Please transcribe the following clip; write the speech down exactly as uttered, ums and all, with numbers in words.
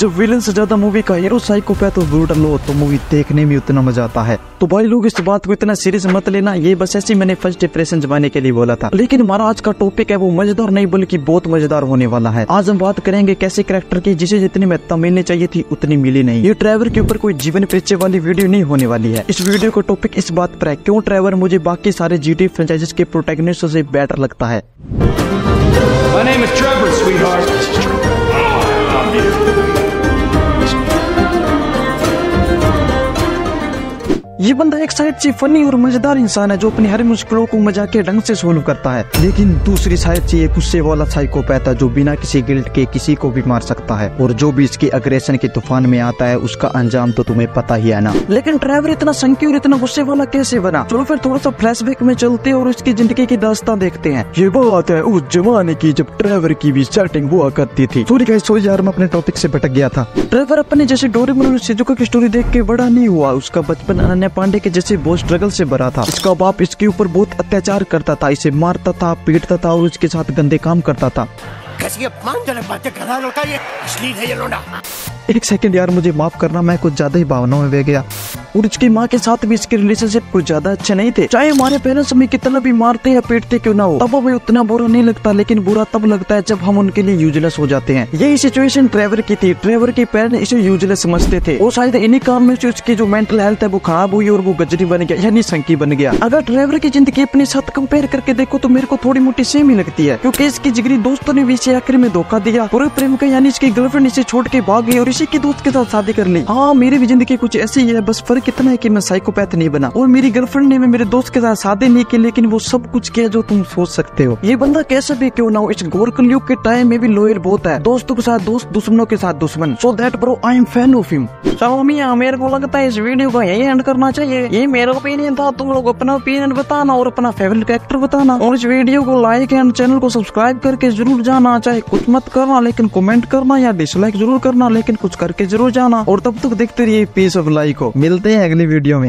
जब विलन से ज्यादा मूवी का हीरो साइकोपैथ और ब्रूटल हो तो मूवी देखने में उतना मजा आता है। तो भाई लोग इस बात को इतना सीरियस मत लेना, ये बस ऐसी मैंने फर्स्ट डिप्रेशन जमाने के लिए बोला था। लेकिन हमारा आज का टॉपिक है वो मजेदार नहीं बल्कि बहुत मजेदार होने वाला है। आज हम बात करेंगे कैसे कैरेक्टर की जिसे जितनी महत्ता मिलनी चाहिए थी उतनी मिली नहीं। ये ट्रेवर के ऊपर कोई जीवन परिचय वाली वीडियो नहीं होने वाली है। इस वीडियो का टॉपिक इस बात पर है क्यों ट्रेवर मुझे बाकी सारे जीटी फ्रेंचाइजेस के प्रोटैगनिस्ट से बेटर लगता है। My name is Trevor, sweetheart. ये बंदा एक साइड से फनी और मजेदार इंसान है जो अपनी हर मुश्किलों को मजाक के ढंग से सोल्व करता है, लेकिन दूसरी साइड से ये गुस्से वाला साइकोपैथ है जो बिना किसी गिल्ट के किसी को भी मार सकता है, और जो भी इसके अग्रेशन के तूफान में आता है उसका अंजाम तो तुम्हें पता ही है ना। लेकिन ट्रेवर इतना संकी और इतना गुस्से वाला कैसे बना? चलो फिर थोड़ा सा फ्लैशबैक में चलते और उसकी जिंदगी की दास्तां देखते हैं। ये बात है उस जमाने की जब ट्रेवर की भी सेटिंग हुआ करती थी। सॉरी गाइस, सॉरी यार मैं अपने टॉपिक से भटक गया था। ट्रेवर अपने जैसे डोरेमोन और शिज़ुको की स्टोरी देख के बड़ा नहीं हुआ। उसका बचपन अनन्या पांडे के जैसे बहुत स्ट्रगल से भरा था। इसका बाप इसके ऊपर बहुत अत्याचार करता था, इसे मारता था, पीटता था और उसके साथ गंदे काम करता था। कैसी अपमानजनक बातें कर रहा है लौटा, ये अश्लील है ये लौंडा। एक सेकंड यार मुझे माफ करना, मैं कुछ ज्यादा ही भावनाओं में बह गया। और इसकी माँ के साथ भी इसके रिलेशनशिप कुछ ज्यादा अच्छे नहीं थे। चाहे हमारे पेरेंट्स हमें कितना भी मारते या पीटते क्यों ना हो तब हमें उतना बुरा नहीं लगता, लेकिन बुरा तब लगता है जब हम उनके लिए यूजलेस हो जाते हैं। यही सिचुएशन ट्रेवर की थी। ट्रेवर के पेरेंट्स इसे यूजलेस समझते थे और शायद इन्हीं काम से उसकी जो मेंटल हेल्थ है वो खराब हुई और वो गजरी बन गया यानी संकी बन गया। अगर ट्रेवर की जिंदगी अपने साथ कंपेयर करके देखो तो मेरे को थोड़ी मोटी सेम ही लगती है, क्योंकि इसकी जिगरी दोस्तों ने भी इसे आखिर में धोखा दिया। पूरे प्रेम का यानी इसकी गर्लफ्रेंड इसे छोड़ के भाग गई और इसी के दोस्त के साथ शादी कर ली। हाँ मेरी भी जिंदगी कुछ ऐसी ही है, बस फर्क इतना है कि मैं साइकोपैथ नहीं बना और मेरी गर्लफ्रेंड ने मेरे दोस्त के साथ शादी नहीं की, लेकिन वो सब कुछ किया जो तुम सोच सकते हो। ये बंदा कैसा भी क्यों ना हो इस घोर कलयुग के टाइम में भी लॉयल बहुत है, दोस्तों के साथ दोस्त, दुश्मनों के साथ दुश्मन। So that bro I am fan of him. चलो मियां मेरे को लगता है इस वीडियो को यही एंड करना चाहिए। ये मेरा ओपिनियन था, तुम लोग अपना ओपिनियन बताना और अपना फेवरेट कैरेक्टर बताना, और इस वीडियो को लाइक एंड चैनल को सब्सक्राइब करके जरूर जाना। चाहे कुछ मत करना लेकिन कमेंट करना या डिसलाइक जरूर करना, लेकिन कुछ करके जरूर जाना। और तब तक देखते रहिए पीस ऑफ लाई को। मिलते हैं अगली वीडियो में।